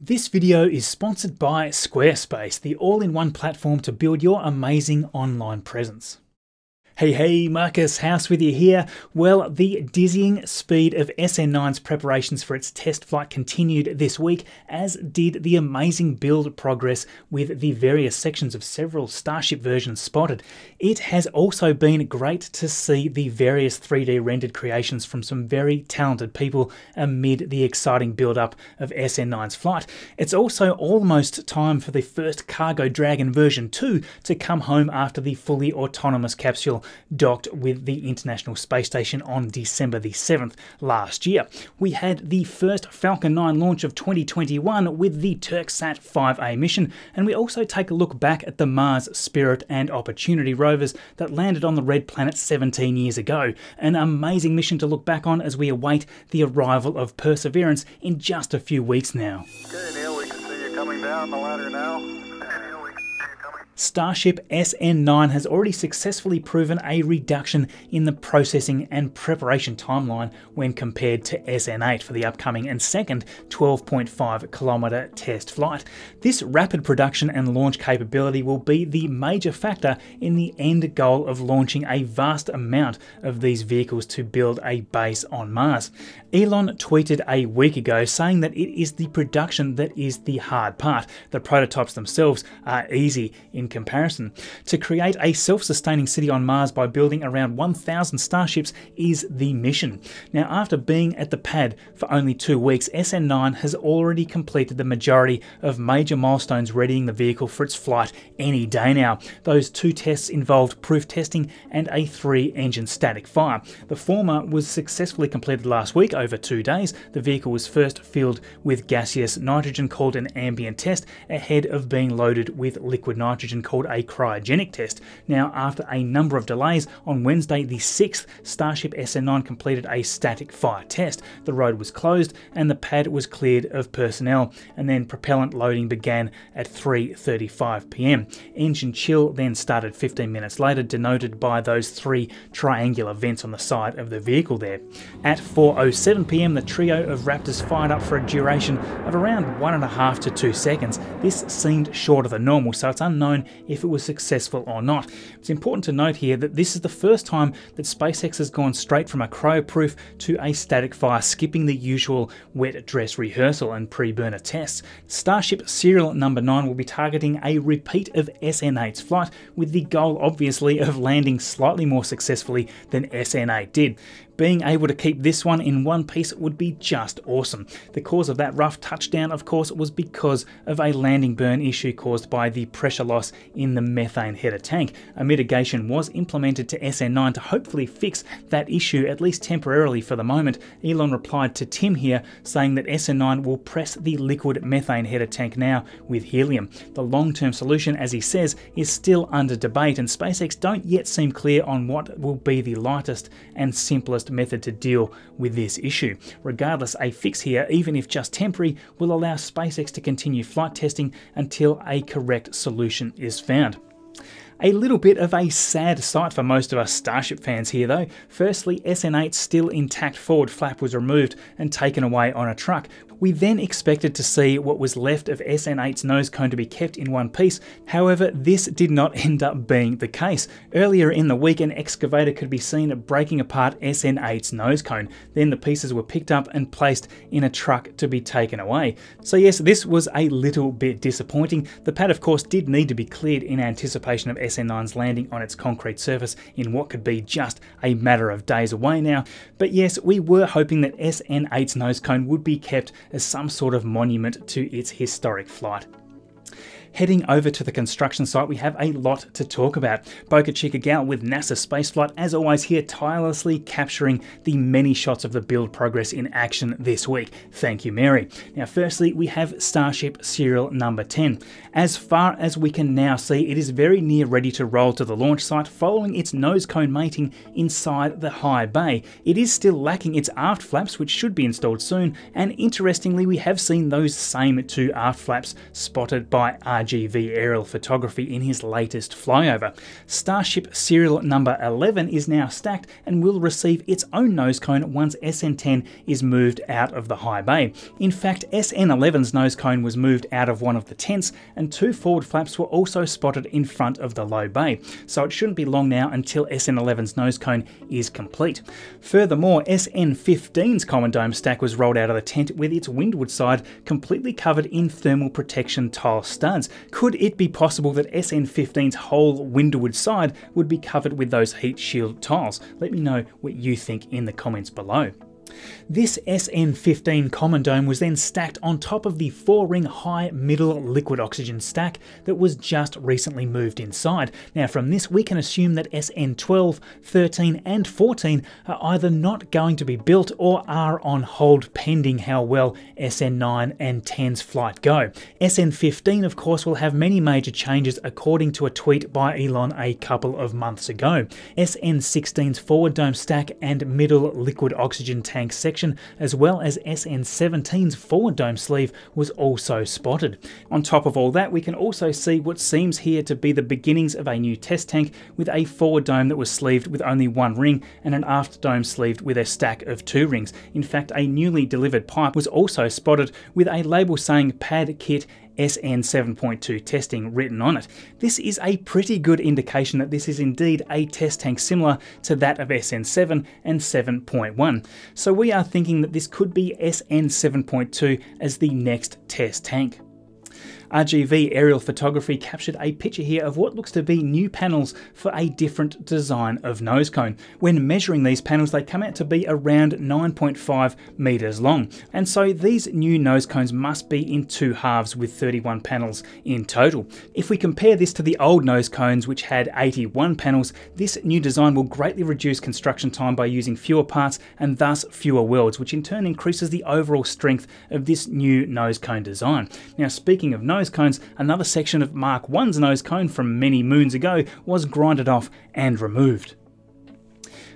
This video is sponsored by Squarespace, the all-in-one platform to build your amazing online presence. Hey, Marcus House with you here. Well, the dizzying speed of SN9's preparations for its test flight continued this week, as did the amazing build progress with the various sections of several Starship versions spotted. It has also been great to see the various 3D rendered creations from some very talented people amid the exciting build-up of SN9's flight. It's also almost time for the first Cargo Dragon version 2 to come home after the fully autonomous capsule docked with the International Space Station on December the 7th last year. We had the first Falcon 9 launch of 2021 with the Turksat 5A mission, and we also take a look back at the Mars Spirit and Opportunity rovers that landed on the Red Planet 17 years ago. An amazing mission to look back on as we await the arrival of Perseverance in just a few weeks now. Okay, Dale, we can see you coming down the ladder now. Starship SN9 has already successfully proven a reduction in the processing and preparation timeline when compared to SN8 for the upcoming and second 12.5km test flight. This rapid production and launch capability will be the major factor in the end goal of launching a vast amount of these vehicles to build a base on Mars. Elon tweeted a week ago saying that it is the production that is the hard part. The prototypes themselves are easy in comparison. To create a self-sustaining city on Mars by building around 1,000 Starships is the mission. Now, after being at the pad for only 2 weeks, SN9 has already completed the majority of major milestones readying the vehicle for its flight any day now. Those two tests involved proof testing and a 3-engine static fire. The former was successfully completed last week over 2 days. The vehicle was first filled with gaseous nitrogen called an ambient test ahead of being loaded with liquid nitrogen called a cryogenic test. Now, after a number of delays, on Wednesday the 6th, Starship SN9 completed a static fire test. The road was closed and the pad was cleared of personnel, and then propellant loading began at 3:35 p.m. Engine chill then started 15 minutes later, denoted by those 3 triangular vents on the side of the vehicle there. At 4:07 p.m. the trio of Raptors fired up for a duration of around 1.5 to 2 seconds. This seemed shorter than normal, so it's unknown if it was successful or not. It's important to note here that this is the first time that SpaceX has gone straight from a cryoproof to a static fire, skipping the usual wet dress rehearsal and pre-burner tests. Starship serial number 9 will be targeting a repeat of SN8's flight, with the goal obviously of landing slightly more successfully than SN8 did. Being able to keep this one in one piece would be just awesome. The cause of that rough touchdown, of course, was because of a landing burn issue caused by the pressure loss in the methane header tank. A mitigation was implemented to SN9 to hopefully fix that issue, at least temporarily for the moment. Elon replied to Tim here saying that SN9 will press the liquid methane header tank now with helium. The long-term solution, as he says, is still under debate, and SpaceX don't yet seem clear on what will be the lightest and simplest method to deal with this issue. Regardless, a fix here, even if just temporary, will allow SpaceX to continue flight testing until a correct solution is found. A little bit of a sad sight for most of us Starship fans here though. Firstly, SN8's still intact forward flap was removed and taken away on a truck. We then expected to see what was left of SN8's nose cone to be kept in one piece. However, this did not end up being the case. Earlier in the week, an excavator could be seen breaking apart SN8's nose cone. Then the pieces were picked up and placed in a truck to be taken away. So yes, this was a little bit disappointing. The pad, of course, did need to be cleared in anticipation of SN9's landing on its concrete surface in what could be just a matter of days away now. But yes, we were hoping that SN8's nose cone would be kept as some sort of monument to its historic flight. Heading over to the construction site, we have a lot to talk about. Boca Chica Gal with NASA Spaceflight, as always here, tirelessly capturing the many shots of the build progress in action this week. Thank you, Mary. Now, firstly, we have Starship serial number 10. As far as we can now see, it is very near ready to roll to the launch site following its nose cone mating inside the high bay. It is still lacking its aft flaps, which should be installed soon, and interestingly, we have seen those same 2 aft flaps spotted by RGV RGV aerial photography in his latest flyover. Starship serial number 11 is now stacked and will receive its own nose cone once SN10 is moved out of the high bay. In fact, SN11's nose cone was moved out of one of the tents, and two forward flaps were also spotted in front of the low bay, so it shouldn't be long now until SN11's nose cone is complete. Furthermore, SN15's common dome stack was rolled out of the tent with its windward side completely covered in thermal protection tile studs. Could it be possible that SN15's whole windward side would be covered with those heat shield tiles? Let me know what you think in the comments below. This SN15 common dome was then stacked on top of the 4-ring high middle liquid oxygen stack that was just recently moved inside. Now from this we can assume that SN12, 13 and 14 are either not going to be built or are on hold pending how well SN9 and 10's flight go. SN15 of course will have many major changes according to a tweet by Elon a couple of months ago. SN16's forward dome stack and middle liquid oxygen tank section, as well as SN17's forward dome sleeve, was also spotted. On top of all that, we can also see what seems here to be the beginnings of a new test tank, with a forward dome that was sleeved with only one ring and an aft dome sleeved with a stack of 2 rings. In fact, a newly delivered pipe was also spotted with a label saying Pad Kit SN7.2 testing written on it. This is a pretty good indication that this is indeed a test tank similar to that of SN7 and 7.1. So we are thinking that this could be SN7.2 as the next test tank. RGV aerial photography captured a picture here of what looks to be new panels for a different design of nose cone. When measuring these panels, they come out to be around 9.5 meters long, and so these new nose cones must be in 2 halves with 31 panels in total. If we compare this to the old nose cones, which had 81 panels, this new design will greatly reduce construction time by using fewer parts and thus fewer welds, which in turn increases the overall strength of this new nose cone design. Now, speaking of nose cones, another section of Mark 1's nose cone from many moons ago was grinded off and removed.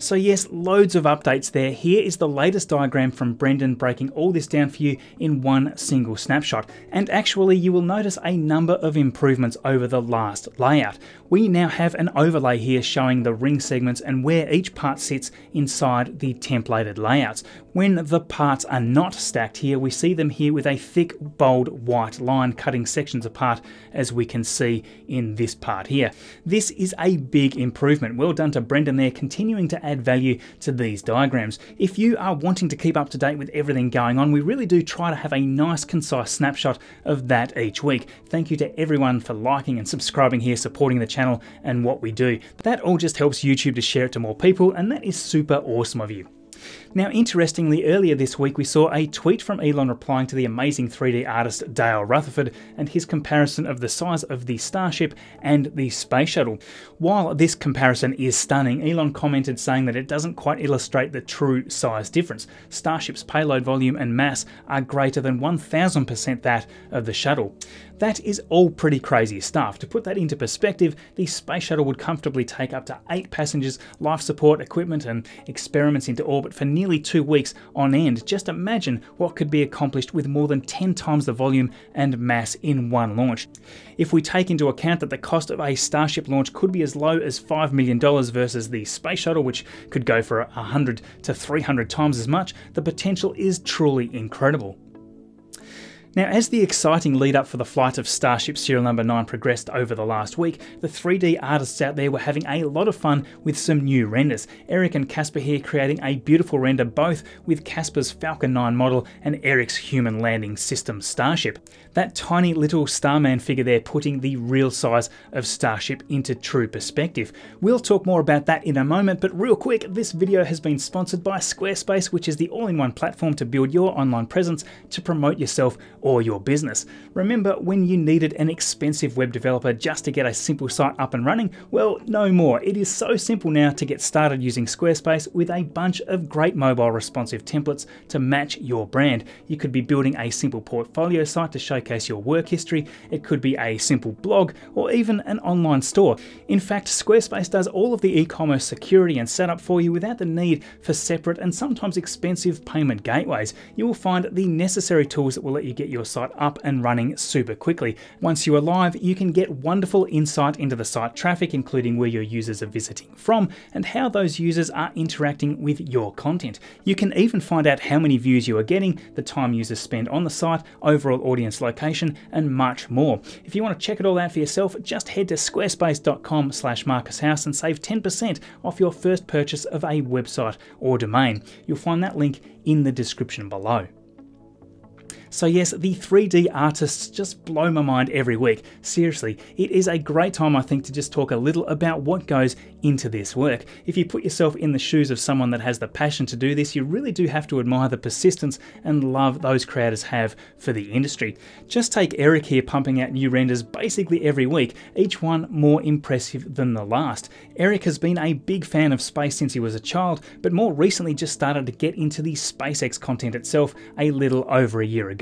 So yes, loads of updates there. Here is the latest diagram from Brendan breaking all this down for you in one single snapshot. And actually you will notice a number of improvements over the last layout. We now have an overlay here showing the ring segments and where each part sits inside the templated layouts. When the parts are not stacked here, we see them here with a thick, bold white line cutting sections apart, as we can see in this part here. This is a big improvement. Well done to Brendan there, continuing to add value to these diagrams. If you are wanting to keep up to date with everything going on, we really do try to have a nice concise snapshot of that each week. Thank you to everyone for liking and subscribing here, supporting the channel and what we do. That all just helps YouTube to share it to more people, and that is super awesome of you. Now, interestingly, earlier this week we saw a tweet from Elon replying to the amazing 3D artist Dale Rutherford and his comparison of the size of the Starship and the Space Shuttle. While this comparison is stunning, Elon commented saying that it doesn't quite illustrate the true size difference. Starship's payload volume and mass are greater than 1000% that of the Shuttle. That is all pretty crazy stuff. To put that into perspective, the Space Shuttle would comfortably take up to 8 passengers, life support equipment and experiments into orbit for nearly 2 weeks on end. Just imagine what could be accomplished with more than 10 times the volume and mass in one launch. If we take into account that the cost of a Starship launch could be as low as $5 million versus the Space Shuttle, which could go for 100 to 300 times as much, the potential is truly incredible. Now, as the exciting lead up for the flight of Starship serial number 9 progressed over the last week, the 3D artists out there were having a lot of fun with some new renders. Eric and Casper here creating a beautiful render both with Casper's Falcon 9 model and Eric's human landing system Starship. That tiny little Starman figure there putting the real size of Starship into true perspective. We'll talk more about that in a moment, but real quick, this video has been sponsored by Squarespace, which is the all-in-one platform to build your online presence, to promote yourself or your business. Remember when you needed an expensive web developer just to get a simple site up and running? Well, no more. It is so simple now to get started using Squarespace with a bunch of great mobile responsive templates to match your brand. You could be building a simple portfolio site to showcase your work history, it could be a simple blog, or even an online store. In fact, Squarespace does all of the e-commerce security and setup for you without the need for separate and sometimes expensive payment gateways. You will find the necessary tools that will let you get your your site up and running super quickly. Once you are live, you can get wonderful insight into the site traffic, including where your users are visiting from and how those users are interacting with your content. You can even find out how many views you are getting, the time users spend on the site, overall audience location, and much more. If you want to check it all out for yourself, just head to squarespace.com/Marcus House and save 10% off your first purchase of a website or domain. You'll find that link in the description below. So yes, the 3D artists just blow my mind every week. Seriously, it is a great time, I think, to just talk a little about what goes into this work. If you put yourself in the shoes of someone that has the passion to do this, you really do have to admire the persistence and love those creators have for the industry. Just take Eric here pumping out new renders basically every week, each one more impressive than the last. Eric has been a big fan of space since he was a child, but more recently just started to get into the SpaceX content itself a little over a year ago.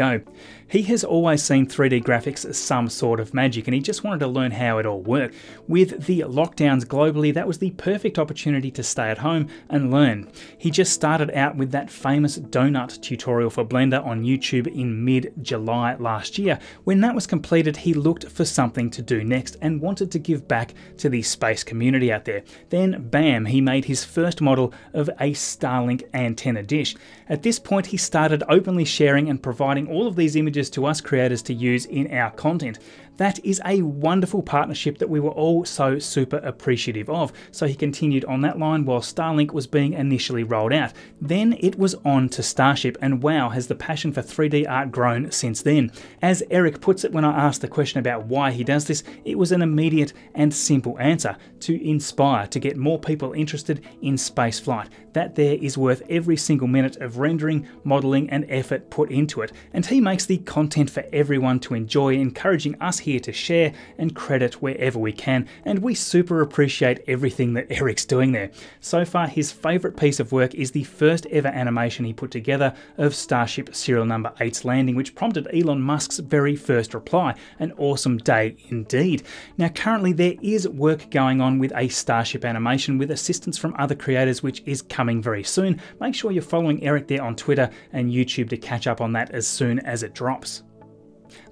He has always seen 3D graphics as some sort of magic, and he just wanted to learn how it all worked. With the lockdowns globally, that was the perfect opportunity to stay at home and learn. He just started out with that famous donut tutorial for Blender on YouTube in mid-July last year. When that was completed, he looked for something to do next and wanted to give back to the space community out there. Then bam, he made his first model of a Starlink antenna dish. At this point, he started openly sharing and providing all of these images to us creators to use in our content. That is a wonderful partnership that we were all so super appreciative of. So he continued on that line while Starlink was being initially rolled out. Then it was on to Starship, and wow, has the passion for 3D art grown since then. As Eric puts it when I asked the question about why he does this, it was an immediate and simple answer: to inspire, to get more people interested in spaceflight. That there is worth every single minute of rendering, modeling, and effort put into it. And he makes the content for everyone to enjoy, encouraging us here to share and credit wherever we can, and we super appreciate everything that Eric's doing there. So far, his favourite piece of work is the first ever animation he put together of Starship serial number 8's landing, which prompted Elon Musk's very first reply. An awesome day indeed. Now currently there is work going on with a Starship animation with assistance from other creators, which is coming very soon. Make sure you're following Eric there on Twitter and YouTube to catch up on that as soon as it drops.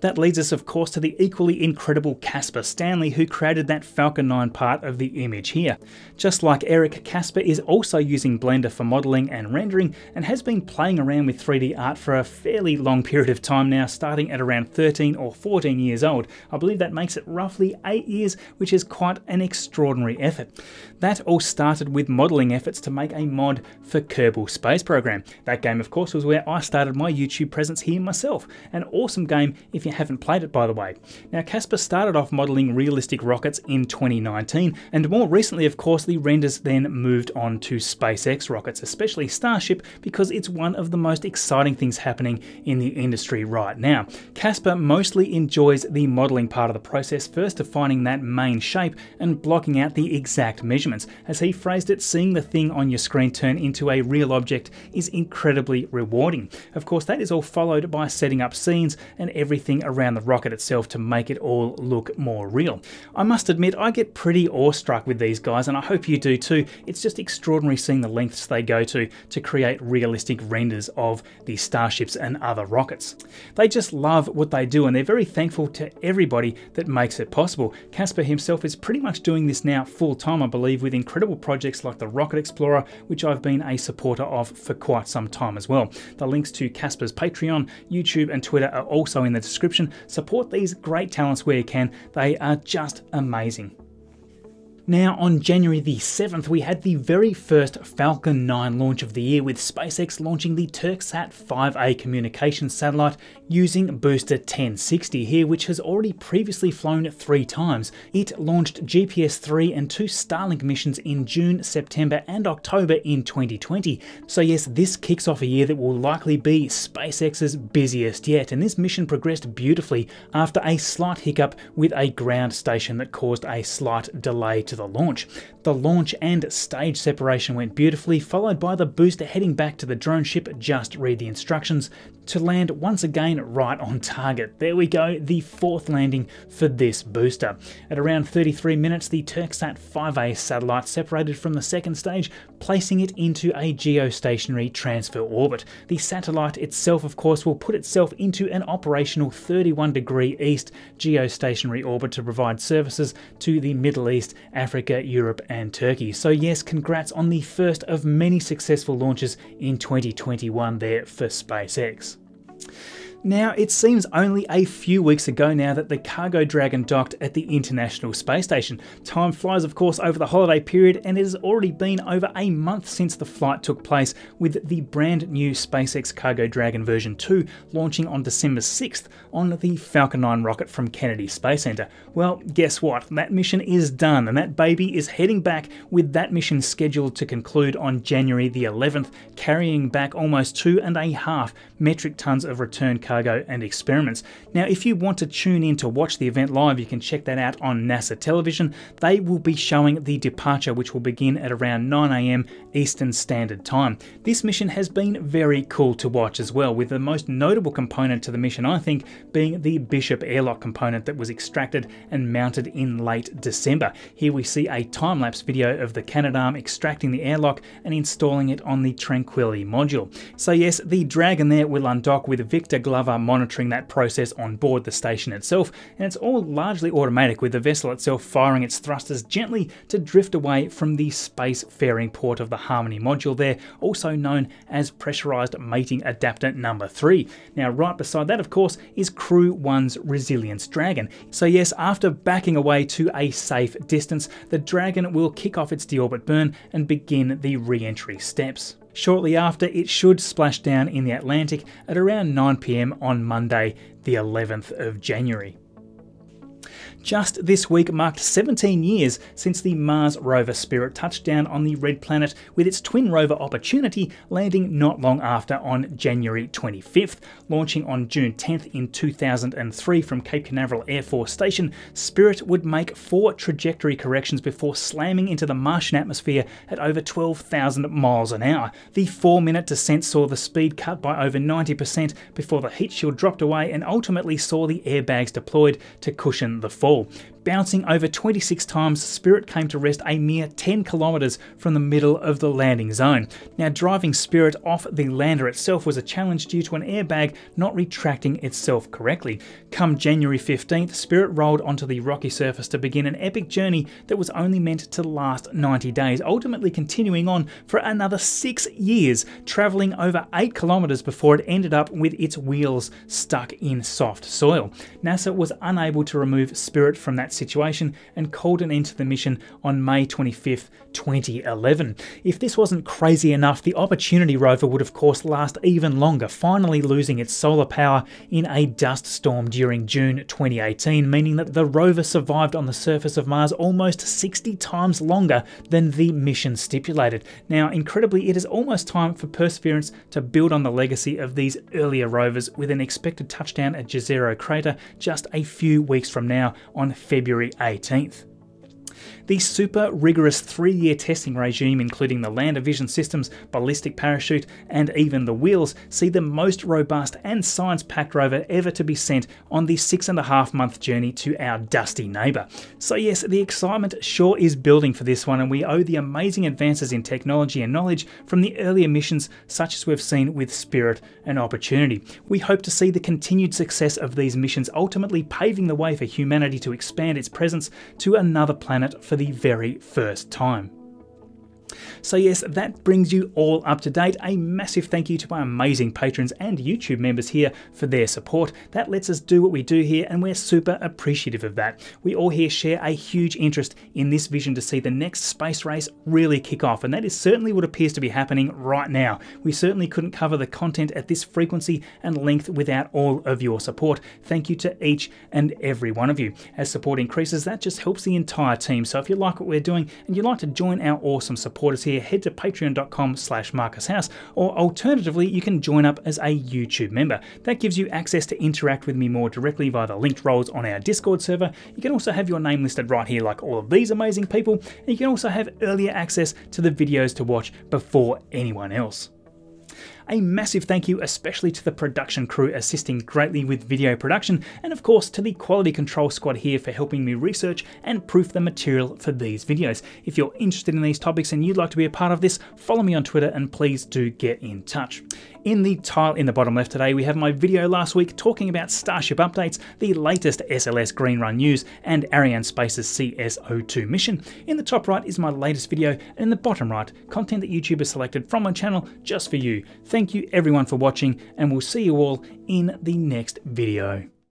That leads us, of course, to the equally incredible Casper Stanley, who created that Falcon 9 part of the image here. Just like Eric, Casper is also using Blender for modelling and rendering, and has been playing around with 3D art for a fairly long period of time now, starting at around 13 or 14 years old. I believe that makes it roughly 8 years, which is quite an extraordinary effort. That all started with modelling efforts to make a mod for Kerbal Space Program. That game, of course, was where I started my YouTube presence here myself. An awesome game if you haven't played it, by the way. Now Casper started off modelling realistic rockets in 2019, and more recently, of course, the renders then moved on to SpaceX rockets, especially Starship, because it's one of the most exciting things happening in the industry right now. Casper mostly enjoys the modelling part of the process, first defining that main shape and blocking out the exact measurements. As he phrased it, seeing the thing on your screen turn into a real object is incredibly rewarding. Of course, that is all followed by setting up scenes and everything around the rocket itself to make it all look more real. I must admit, I get pretty awestruck with these guys, and I hope you do too. It's just extraordinary seeing the lengths they go to create realistic renders of the Starships and other rockets. They just love what they do, and they're very thankful to everybody that makes it possible. Casper himself is pretty much doing this now full time, I believe, with incredible projects like the Rocket Explorer, which I've been a supporter of for quite some time as well. The links to Casper's Patreon, YouTube, and Twitter are also in the description. Support these great talents where you can. They are just amazing. Now on January the 7th, we had the very first Falcon 9 launch of the year, with SpaceX launching the Turksat 5A communications satellite using booster 1060 here, which has already previously flown 3 times. It launched GPS 3 and 2 Starlink missions in June, September and October in 2020. So yes, this kicks off a year that will likely be SpaceX's busiest yet, and this mission progressed beautifully after a slight hiccup with a ground station that caused a slight delay to the launch. The launch and stage separation went beautifully, followed by the booster heading back to the drone ship. Just read the instructions, to land once again right on target. There we go, the fourth landing for this booster. At around 33 minutes, the Turksat 5A satellite separated from the second stage, placing it into a geostationary transfer orbit. The satellite itself, of course, will put itself into an operational 31 degree east geostationary orbit to provide services to the Middle East, Africa, Europe, and Turkey. So yes, congrats on the first of many successful launches in 2021 there for SpaceX. Now, it seems only a few weeks ago now that the Cargo Dragon docked at the International Space Station. Time flies, of course, over the holiday period, and it has already been over a month since the flight took place, with the brand new SpaceX Cargo Dragon version 2 launching on December 6th on the Falcon 9 rocket from Kennedy Space Center. Well, guess what? That mission is done, and that baby is heading back, with that mission scheduled to conclude on January the 11th, carrying back almost 2.5 metric tons of return cargo and experiments. Now, if you want to tune in to watch the event live, you can check that out on NASA television. They will be showing the departure, which will begin at around 9 AM Eastern Standard Time. This mission has been very cool to watch as well, with the most notable component to the mission, I think, being the Bishop airlock component that was extracted and mounted in late December. Here we see a time-lapse video of the Canadarm extracting the airlock and installing it on the Tranquility module. So yes, the Dragon there will undock, with Victor Glover monitoring that process on board the station itself, and it's all largely automatic, with the vessel itself firing its thrusters gently to drift away from the spacefaring port of the Harmony module there, also known as pressurized mating adapter number 3. Now, right beside that, of course, is Crew 1's Resilience Dragon. So yes, after backing away to a safe distance, the Dragon will kick off its deorbit burn and begin the re-entry steps. Shortly after, it should splash down in the Atlantic at around 9 PM on Monday, the 11th of January. Just this week marked 17 years since the Mars rover Spirit touched down on the Red Planet, with its twin rover Opportunity landing not long after on January 25th. Launching on June 10th in 2003 from Cape Canaveral Air Force Station, Spirit would make 4 trajectory corrections before slamming into the Martian atmosphere at over 12,000 miles an hour. The 4-minute descent saw the speed cut by over 90% before the heat shield dropped away, and ultimately saw the airbags deployed to cushion the fall. Bouncing over 26 times, Spirit came to rest a mere 10 kilometers from the middle of the landing zone. Now, driving Spirit off the lander itself was a challenge due to an airbag not retracting itself correctly. Come January 15th, Spirit rolled onto the rocky surface to begin an epic journey that was only meant to last 90 days, ultimately continuing on for another 6 years, traveling over 8 kilometers before it ended up with its wheels stuck in soft soil. NASA was unable to remove Spirit from that situation and called an end to the mission on May 25th, 2011. If this wasn't crazy enough, the Opportunity rover would of course last even longer, finally losing its solar power in a dust storm during June 2018, meaning that the rover survived on the surface of Mars almost 60 times longer than the mission stipulated. Now, incredibly, it is almost time for Perseverance to build on the legacy of these earlier rovers, with an expected touchdown at Jezero Crater just a few weeks from now, on February 18th. The super rigorous 3-year testing regime, including the lander vision systems, ballistic parachute, and even the wheels, see the most robust and science-packed rover ever to be sent on the 6.5-month journey to our dusty neighbour. So yes, the excitement sure is building for this one, and we owe the amazing advances in technology and knowledge from the earlier missions, such as we've seen with Spirit and Opportunity. We hope to see the continued success of these missions, ultimately paving the way for humanity to expand its presence to another planet for the very first time. So yes, that brings you all up to date. A massive thank you to my amazing patrons and YouTube members here for their support. That lets us do what we do here, and we're super appreciative of that. We all here share a huge interest in this vision to see the next space race really kick off, and that is certainly what appears to be happening right now. We certainly couldn't cover the content at this frequency and length without all of your support. Thank you to each and every one of you. As support increases, that just helps the entire team. So if you like what we're doing and you'd like to join our awesome supporters here, head to patreon.com/Marcus House, or alternatively you can join up as a YouTube member. That gives you access to interact with me more directly via the linked roles on our Discord server. You can also have your name listed right here like all of these amazing people, and you can also have earlier access to the videos to watch before anyone else. A massive thank you especially to the production crew assisting greatly with video production, and of course to the quality control squad here for helping me research and proof the material for these videos. If you're interested in these topics and you'd like to be a part of this, follow me on Twitter and please do get in touch. In the tile in the bottom left today, we have my video last week talking about Starship updates, the latest SLS Green Run news, and Ariane Space's CSO2 mission. In the top right is my latest video, and in the bottom right, content that YouTube has selected from my channel just for you. Thank you everyone for watching, and we'll see you all in the next video.